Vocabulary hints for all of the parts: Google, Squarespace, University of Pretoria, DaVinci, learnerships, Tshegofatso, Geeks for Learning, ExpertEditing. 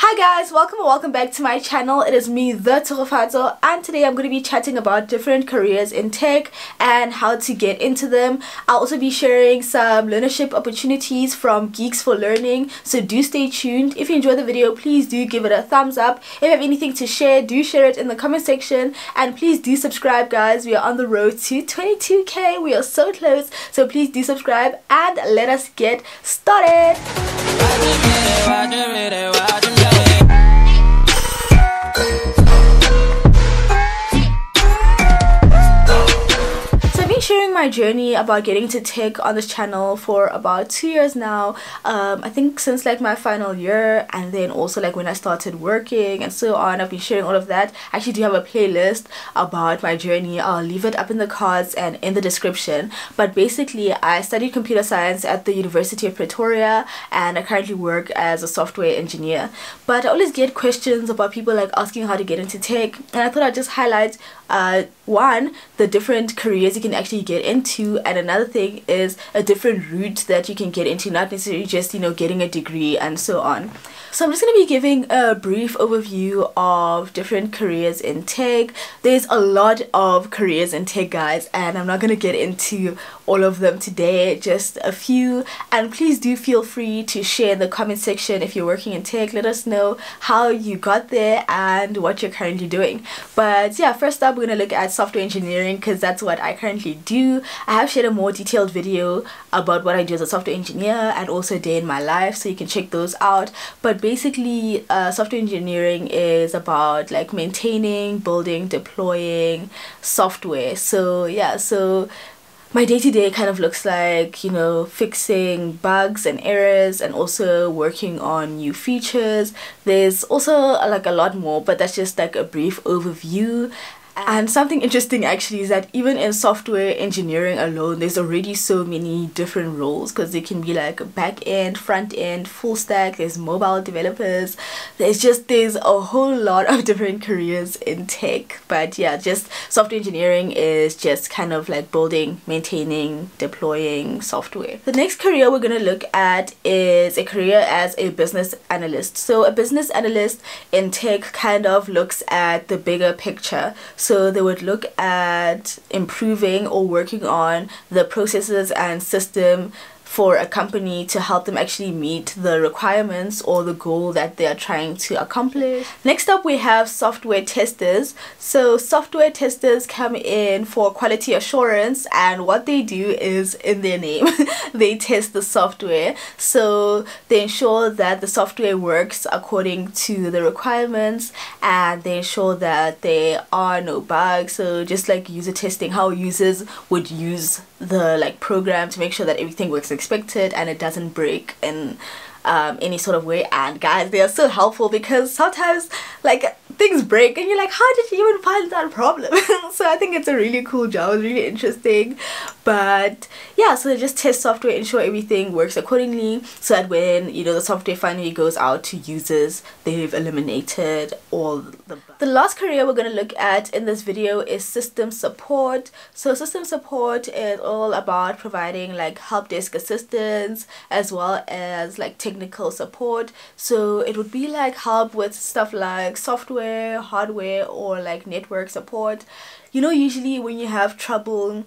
Hi guys, welcome back to my channel. It is me, the Tshegofatso, and today I'm going to be chatting about different careers in tech and how to get into them. I'll also be sharing some learnership opportunities from Geeks for Learning, so do stay tuned. If you enjoyed the video, please do give it a thumbs up. If you have anything to share, do share it in the comment section, and please do subscribe guys. We are on the road to 22k. We are so close, so please do subscribe and let us get started. Sharing my journey about getting to tech on this channel for about 2 years now. I think since like my final year, and then also like when I started working and so on, I've been sharing all of that. I actually do have a playlist about my journey. I'll leave it up in the cards and in the description. But basically, I studied computer science at the University of Pretoria, and I currently work as a software engineer. But I always get questions about people like asking how to get into tech, and I thought I'd just highlight one, the different careers you can actually get into, and another thing is a different route that you can get into, not necessarily just, you know, getting a degree and so on. So I'm just going to be giving a brief overview of different careers in tech. There's a lot of careers in tech guys, and I'm not going to get into all of them today, just a few. And please do feel free to share in the comment section if you're working in tech. Let us know how you got there and what you're currently doing. But yeah, first up we're going to look at software engineering, because that's what I currently do. I have shared a more detailed video about what I do as a software engineer and also a day in my life, so you can check those out. But basically software engineering is about like maintaining, building, deploying software. So yeah, so my day-to-day kind of looks like, you know, fixing bugs and errors and also working on new features. There's also like a lot more, but that's just like a brief overview. And something interesting actually is that even in software engineering alone, there's already so many different roles, because they can be like back end, front end, full stack, there's mobile developers, there's a whole lot of different careers in tech. But yeah, just software engineering is just kind of like building, maintaining, deploying software. The next career we're going to look at is a career as a business analyst. So a business analyst in tech kind of looks at the bigger picture. So they would look at improving or working on the processes and system for a company to help them actually meet the requirements or the goal that they are trying to accomplish. Next up we have software testers. So software testers come in for quality assurance, and what they do is in their name. They test the software. So they ensure that the software works according to the requirements, and they ensure that there are no bugs. So just like user testing, how users would use the like program to make sure that everything works expected and it doesn't break in any sort of way. And guys, they are so helpful, because sometimes like things break and you're like, how did you even find that problem? So I think it's a really cool job. It's really interesting. But yeah, so they just test software, ensure everything works accordingly, so that when, you know, the software finally goes out to users, they've eliminated all the bugs. The last career we're going to look at in this video is system support. So system support is all about providing like help desk assistance as well as like technical support. So it would be like help with stuff like software, hardware, or like network support. You know, usually when you have trouble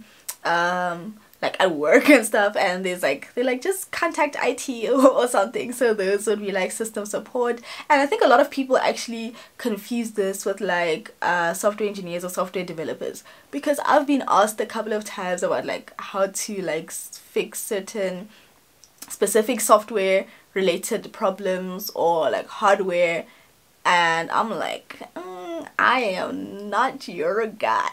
like at work and stuff, and there's like they're like just contact IT or something. So those would be like system support. And I think a lot of people actually confuse this with like software engineers or software developers, because I've been asked a couple of times about like how to like fix certain specific software related problems or like hardware, and I'm like, I am not your guy.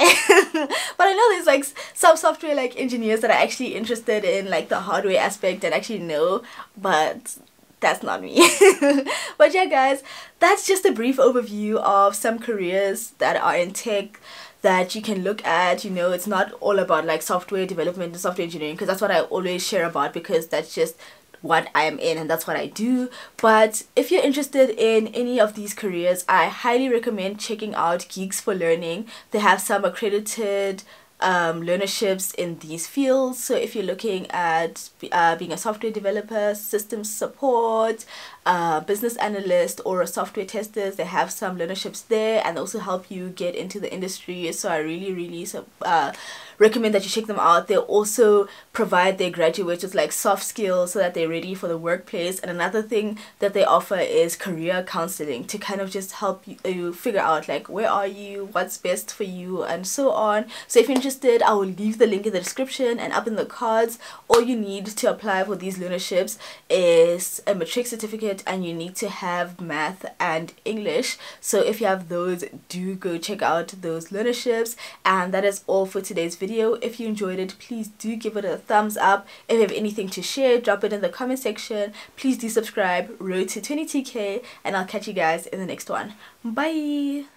But I know there's like some software like engineers that are actually interested in like the hardware aspect and actually know, but that's not me. But yeah guys, that's just a brief overview of some careers that are in tech that you can look at. You know, it's not all about like software development and software engineering, because that's what I always share about, because that's just what I am in and that's what I do. But if you're interested in any of these careers, I highly recommend checking out Geeks for Learning. They have some accredited learnerships in these fields. So if you're looking at being a software developer, system support, business analyst or a software testers. They have some learnerships there, and they also help you get into the industry. So I really recommend that you check them out. They also provide their graduates with like soft skills so that they're ready for the workplace. And another thing that they offer is career counseling to kind of just help you figure out like where are you, what's best for you, and so on. So if you're interested, I will leave the link in the description and up in the cards. All you need to apply for these learnerships is a matric certificate, and you need to have math and English. So if you have those, do go check out those learnerships. And that is all for today's video. If you enjoyed it, please do give it a thumbs up. If you have anything to share, drop it in the comment section. Please do subscribe. Road to 22k, and I'll catch you guys in the next one. Bye.